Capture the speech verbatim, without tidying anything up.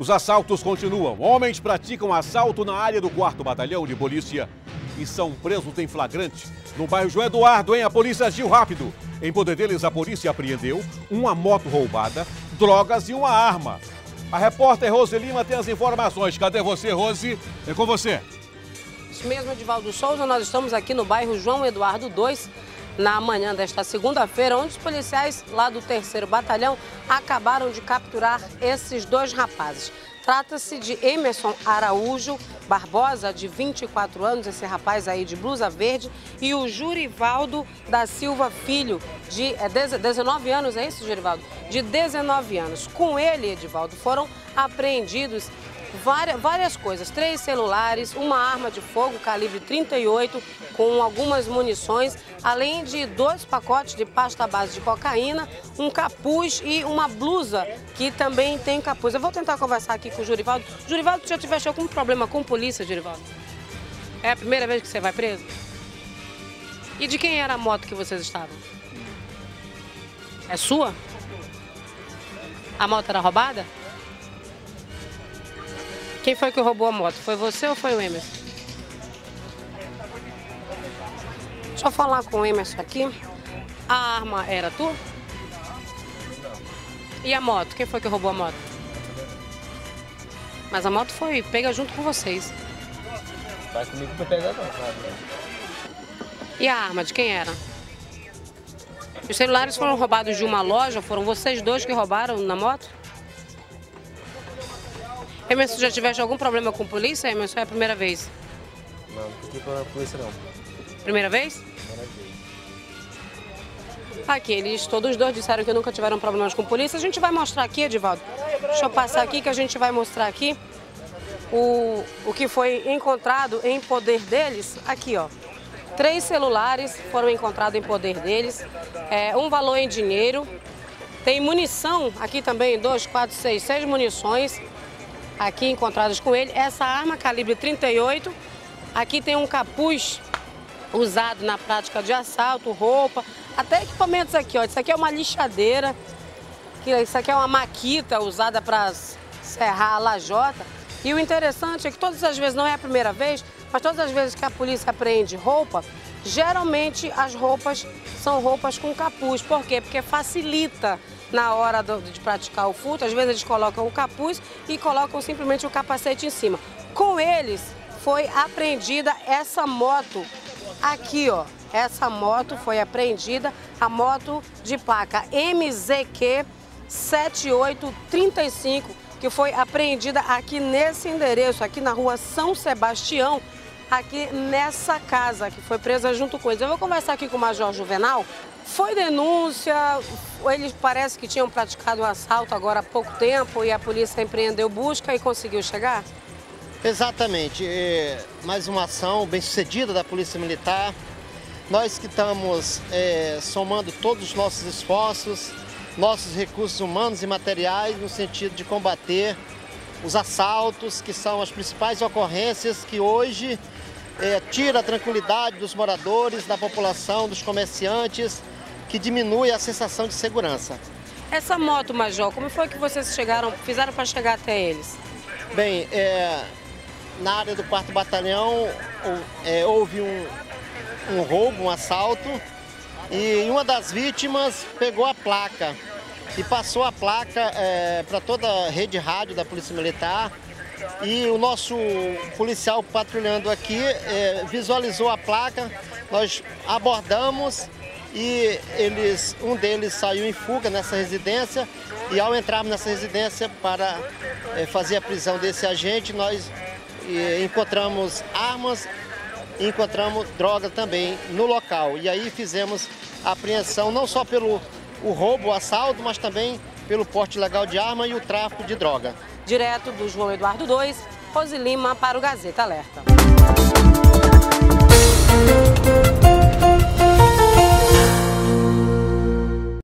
Os assaltos continuam. Homens praticam assalto na área do quarto Batalhão de Polícia e são presos em flagrante. No bairro João Eduardo, hein? A polícia agiu rápido. Em poder deles, a polícia apreendeu uma moto roubada, drogas e uma arma. A repórter Rose Lima tem as informações. Cadê você, Rose? É com você. Isso mesmo, Edivaldo Souza. Nós estamos aqui no bairro João Eduardo dois. Na manhã desta segunda-feira, onde os policiais lá do terceiro Batalhão acabaram de capturar esses dois rapazes. Trata-se de Emerson Araújo Barbosa, de vinte e quatro anos, esse rapaz aí de blusa verde, e o Jurivaldo da Silva Filho, de dezenove anos, é isso, Jurivaldo? De dezenove anos. Com ele, Edivaldo, foram apreendidos Várias, várias coisas, três celulares, uma arma de fogo calibre trinta e oito com algumas munições, além de dois pacotes de pasta à base de cocaína, um capuz e uma blusa que também tem capuz. Eu vou tentar conversar aqui com o Jurivaldo. Jurivaldo, se eu tivesse algum problema com polícia, Jurivaldo? É a primeira vez que você vai preso? E de quem era a moto que vocês estavam? É sua? A moto era roubada? Quem foi que roubou a moto? Foi você ou foi o Emerson? Deixa eu falar com o Emerson aqui. A arma era tu? E a moto? Quem foi que roubou a moto? Mas a moto foi pega junto com vocês. Vai comigo pra pegar não. E a arma, de quem era? Os celulares foram roubados de uma loja? Foram vocês dois que roubaram na moto? Emerson, já tiveste algum problema com polícia, Emerson? É a primeira vez? Não, não tive problema com polícia, não. Primeira vez? Primeira vez. Aqui, eles todos os dois disseram que nunca tiveram problemas com polícia. A gente vai mostrar aqui, Edivaldo. Deixa eu passar aqui que a gente vai mostrar aqui o, o que foi encontrado em poder deles. Aqui, ó. Três celulares foram encontrados em poder deles. É, um valor em dinheiro. Tem munição aqui também, dois, quatro, seis, seis munições. Aqui encontrados com ele, essa arma calibre trinta e oito, aqui tem um capuz usado na prática de assalto, roupa, até equipamentos aqui, ó. Isso aqui é uma lixadeira, isso aqui é uma Makita usada para serrar a lajota. E o interessante é que todas as vezes, não é a primeira vez, mas todas as vezes que a polícia apreende roupa, geralmente as roupas são roupas com capuz. Por quê? Porque facilita na hora de praticar o furto. Às vezes eles colocam o capuz e colocam simplesmente o capacete em cima. Com eles foi apreendida essa moto aqui, ó. Essa moto foi apreendida, a moto de placa M Z Q sete oito três cinco, que foi apreendida aqui nesse endereço, aqui na rua São Sebastião, aqui nessa casa, que foi presa junto com eles. Eu vou conversar aqui com o Major Juvenal. Foi denúncia, eles parece que tinham praticado um assalto agora há pouco tempo e a polícia empreendeu busca e conseguiu chegar? Exatamente, é, mais uma ação bem sucedida da Polícia Militar. Nós que estamos é, somando todos os nossos esforços, nossos recursos humanos e materiais no sentido de combater os assaltos, que são as principais ocorrências que hoje é, tira a tranquilidade dos moradores, da população, dos comerciantes, que diminui a sensação de segurança. Essa moto, Major, como foi que vocês chegaram, fizeram para chegar até eles? Bem, é, na área do quarto Batalhão é, houve um, um roubo, um assalto, e uma das vítimas pegou a placa e passou a placa é, para toda a rede rádio da Polícia Militar, e o nosso policial patrulhando aqui é, visualizou a placa, nós abordamos e eles, um deles saiu em fuga nessa residência, e ao entrarmos nessa residência para é, fazer a prisão desse agente, nós é, encontramos armas e encontramos droga também no local. E aí fizemos a apreensão não só pelo o roubo, o assalto, mas também pelo porte ilegal de arma e o tráfico de droga. Direto do João Eduardo dois, Rose Lima para o Gazeta Alerta.